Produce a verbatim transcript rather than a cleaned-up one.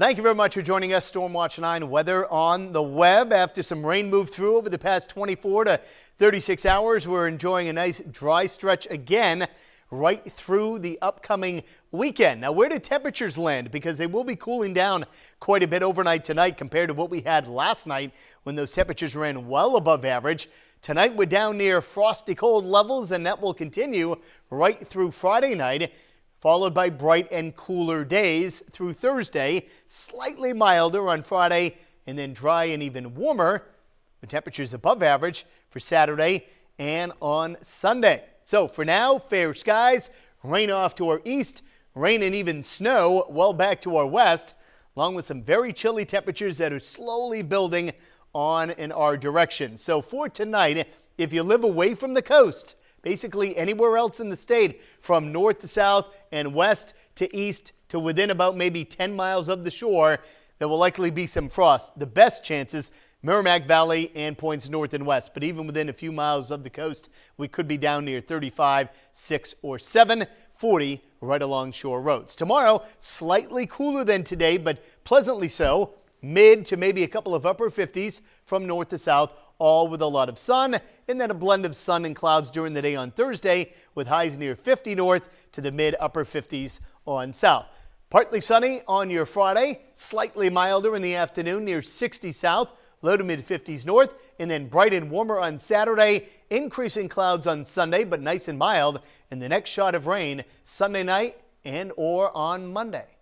Thank you very much for joining us. Stormwatch nine weather on the web. After some rain moved through over the past twenty-four to thirty-six hours, we're enjoying a nice dry stretch again right through the upcoming weekend. Now, where do temperatures land? Because they will be cooling down quite a bit overnight tonight compared to what we had last night when those temperatures ran well above average. Tonight, we're down near frosty cold levels, and that will continue right through Friday night, followed by bright and cooler days through Thursday, slightly milder on Friday, and then dry and even warmer with temperatures above average for Saturday and on Sunday. So for now, fair skies, rain off to our east, rain and even snow well back to our west, along with some very chilly temperatures that are slowly building on in our direction. So for tonight, if you live away from the coast, basically anywhere else in the state, from north to south and west to east to within about maybe ten miles of the shore, there will likely be some frost. The best chances, Merrimack Valley and points north and west. But even within a few miles of the coast, we could be down near thirty-five, six or seven, forty right along shore roads. Tomorrow, slightly cooler than today, but pleasantly so. Mid to maybe a couple of upper fifties from north to south, all with a lot of sun, and then a blend of sun and clouds during the day on Thursday with highs near fifty north to the mid upper fifties on south. Partly sunny on your Friday, slightly milder in the afternoon near sixty south, low to mid fifties north, and then bright and warmer on Saturday, increasing clouds on Sunday, but nice and mild, and the next shot of rain Sunday night and or on Monday.